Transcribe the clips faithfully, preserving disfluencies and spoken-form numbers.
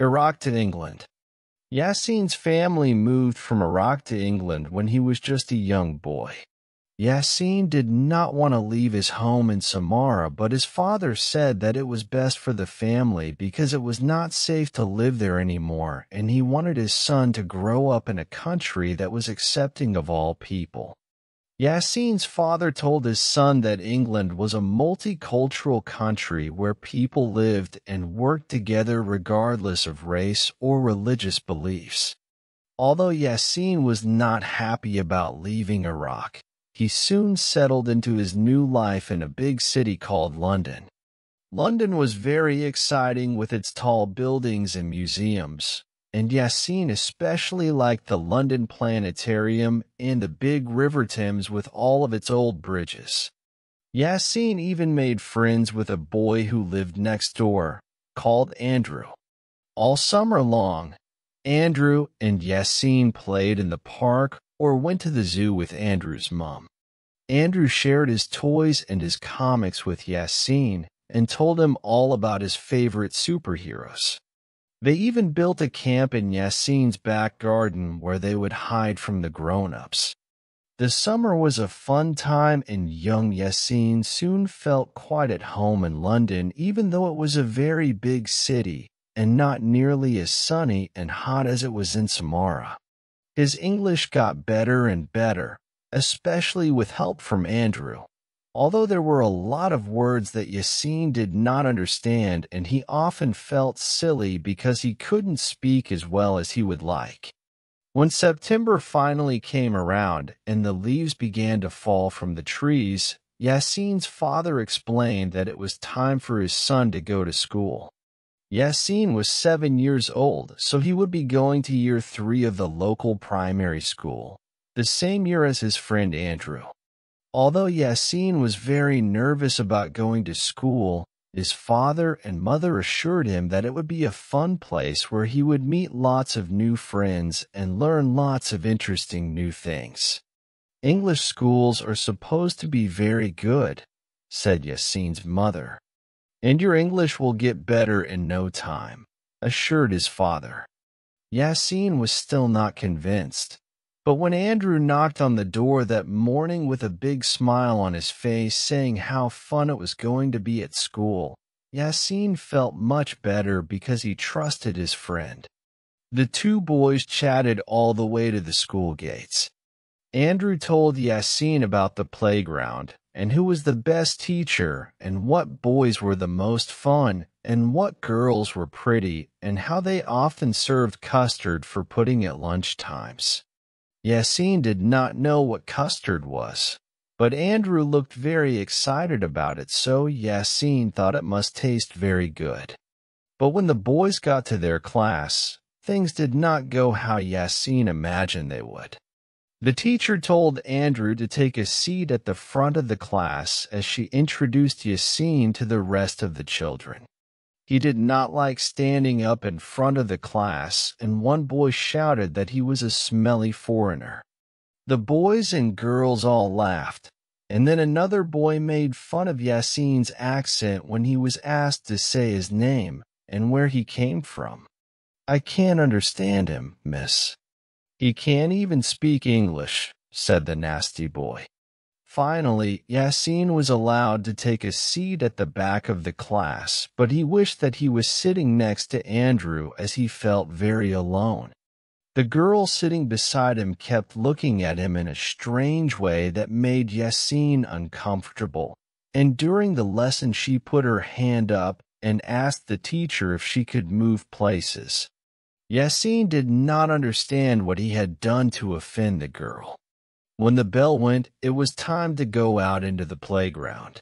Iraq to England. Yassine's family moved from Iraq to England when he was just a young boy. Yassine did not want to leave his home in Samarra, but his father said that it was best for the family because it was not safe to live there anymore, and he wanted his son to grow up in a country that was accepting of all people. Yassine's father told his son that England was a multicultural country where people lived and worked together regardless of race or religious beliefs. Although Yassine was not happy about leaving Iraq, he soon settled into his new life in a big city called London. London was very exciting with its tall buildings and museums, and Yassine especially liked the London Planetarium and the big River Thames with all of its old bridges. Yassine even made friends with a boy who lived next door, called Andrew. All summer long, Andrew and Yassine played in the park or went to the zoo with Andrew's mom. Andrew shared his toys and his comics with Yassine and told him all about his favorite superheroes. They even built a camp in Yassine's back garden where they would hide from the grown-ups. The summer was a fun time, and young Yassine soon felt quite at home in London, even though it was a very big city and not nearly as sunny and hot as it was in Samarra. His English got better and better, especially with help from Andrew. Although there were a lot of words that Yassine did not understand, and he often felt silly because he couldn't speak as well as he would like. When September finally came around and the leaves began to fall from the trees, Yassine's father explained that it was time for his son to go to school. Yassine was seven years old, so he would be going to year three of the local primary school, the same year as his friend Andrew. Although Yassine was very nervous about going to school, his father and mother assured him that it would be a fun place where he would meet lots of new friends and learn lots of interesting new things. "English schools are supposed to be very good," said Yassine's mother. "And your English will get better in no time," assured his father. Yassine was still not convinced, but when Andrew knocked on the door that morning with a big smile on his face saying how fun it was going to be at school, Yassine felt much better because he trusted his friend. The two boys chatted all the way to the school gates. Andrew told Yassine about the playground, and who was the best teacher, and what boys were the most fun, and what girls were pretty, and how they often served custard for pudding at lunch times. Yassine did not know what custard was, but Andrew looked very excited about it, so Yassine thought it must taste very good. But when the boys got to their class, things did not go how Yassine imagined they would. The teacher told Andrew to take a seat at the front of the class as she introduced Yassine to the rest of the children. He did not like standing up in front of the class, and one boy shouted that he was a smelly foreigner. The boys and girls all laughed, and then another boy made fun of Yassine's accent when he was asked to say his name and where he came from. "I can't understand him, miss. He can't even speak English," said the nasty boy. Finally, Yassine was allowed to take a seat at the back of the class, but he wished that he was sitting next to Andrew as he felt very alone. The girl sitting beside him kept looking at him in a strange way that made Yassine uncomfortable, and during the lesson she put her hand up and asked the teacher if she could move places. Yassine did not understand what he had done to offend the girl. When the bell went, it was time to go out into the playground.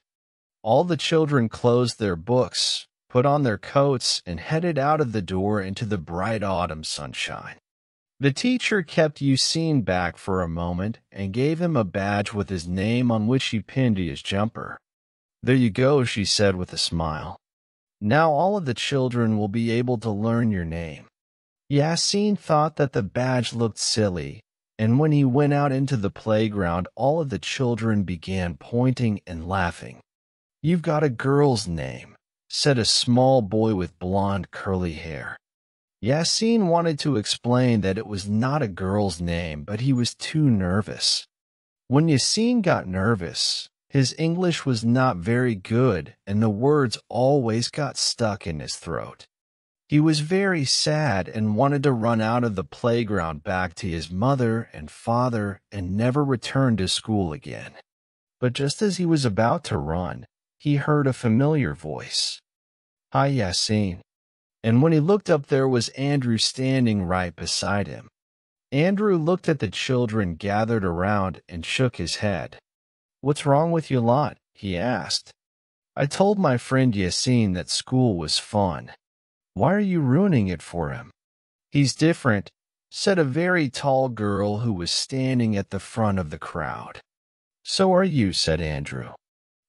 All the children closed their books, put on their coats, and headed out of the door into the bright autumn sunshine. The teacher kept Yassine back for a moment and gave him a badge with his name on which he pinned his jumper. "There you go," she said with a smile. "Now all of the children will be able to learn your name." Yassine thought that the badge looked silly, and when he went out into the playground, all of the children began pointing and laughing. "You've got a girl's name," said a small boy with blonde curly hair. Yassine wanted to explain that it was not a girl's name, but he was too nervous. When Yassine got nervous, his English was not very good, and the words always got stuck in his throat. He was very sad and wanted to run out of the playground back to his mother and father and never return to school again. But just as he was about to run, he heard a familiar voice. "Hi, Yassine." And when he looked up, there was Andrew standing right beside him. Andrew looked at the children gathered around and shook his head. "What's wrong with you lot?" he asked. "I told my friend Yassine that school was fun. Why are you ruining it for him?" "He's different," said a very tall girl who was standing at the front of the crowd. "So are you," said Andrew.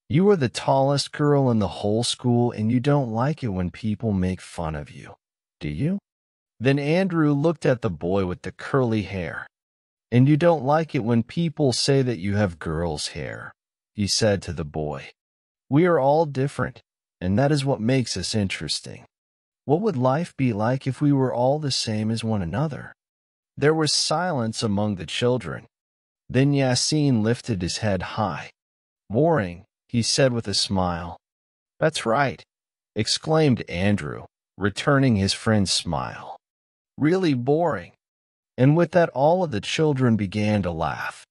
"You are the tallest girl in the whole school, and you don't like it when people make fun of you, do you?" Then Andrew looked at the boy with the curly hair. "And you don't like it when people say that you have girls' hair," he said to the boy. "We are all different, and that is what makes us interesting. What would life be like if we were all the same as one another?" There was silence among the children. Then Yassine lifted his head high. "Boring," he said with a smile. "That's right," exclaimed Andrew, returning his friend's smile. "Really boring." And with that, all of the children began to laugh.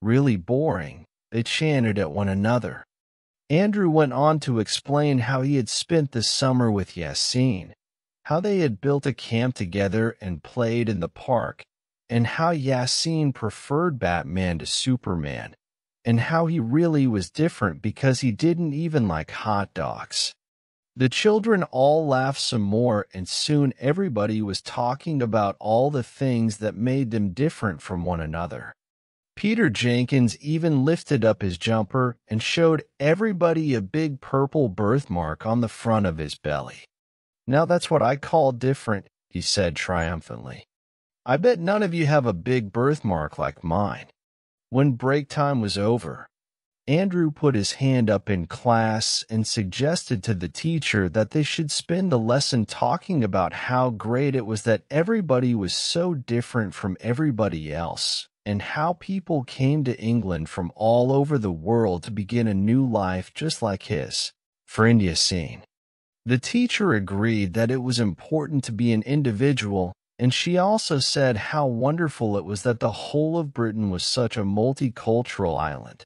"Really boring," they chanted at one another. Andrew went on to explain how he had spent the summer with Yassine, how they had built a camp together and played in the park, and how Yassine preferred Batman to Superman, and how he really was different because he didn't even like hot dogs. The children all laughed some more, and soon everybody was talking about all the things that made them different from one another. Peter Jenkins even lifted up his jumper and showed everybody a big purple birthmark on the front of his belly. "Now that's what I call different," he said triumphantly. "I bet none of you have a big birthmark like mine." When break time was over, Andrew put his hand up in class and suggested to the teacher that they should spend the lesson talking about how great it was that everybody was so different from everybody else, and how people came to England from all over the world to begin a new life just like his friend Yassine. The teacher agreed that it was important to be an individual, and she also said how wonderful it was that the whole of Britain was such a multicultural island.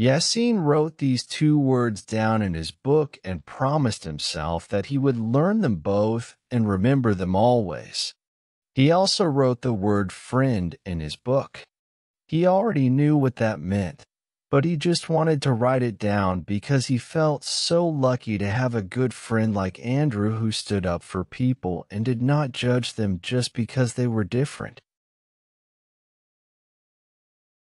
Yassine wrote these two words down in his book and promised himself that he would learn them both and remember them always. He also wrote the word friend in his book. He already knew what that meant, but he just wanted to write it down because he felt so lucky to have a good friend like Andrew who stood up for people and did not judge them just because they were different.